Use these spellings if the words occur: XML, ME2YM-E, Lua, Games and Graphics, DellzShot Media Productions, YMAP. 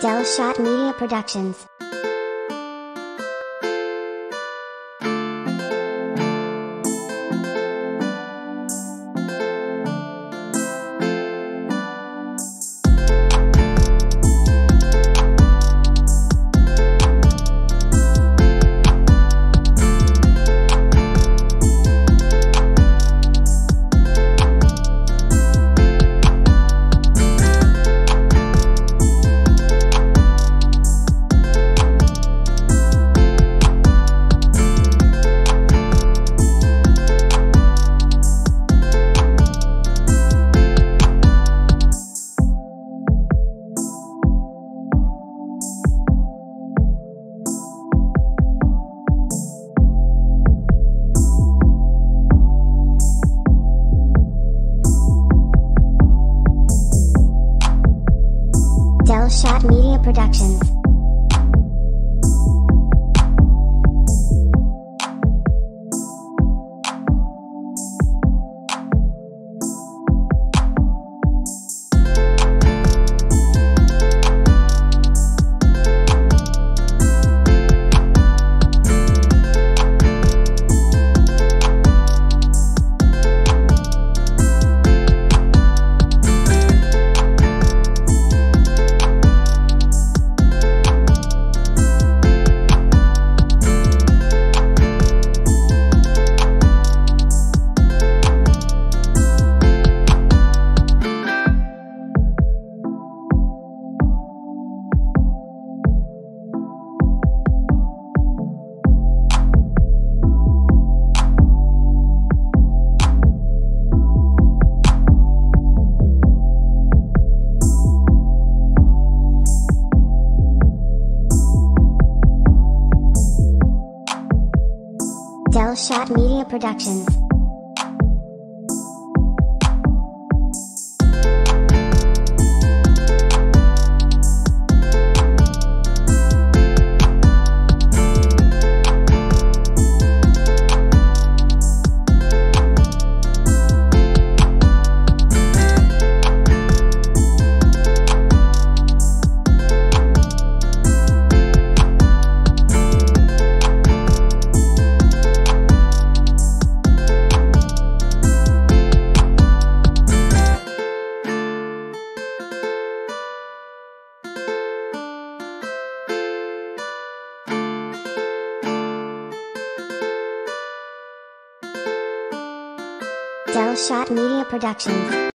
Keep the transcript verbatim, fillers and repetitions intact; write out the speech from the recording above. DellzShot Media Productions. DellzShot Media Productions. DellzShot Media Productions. DellzShot Media Productions.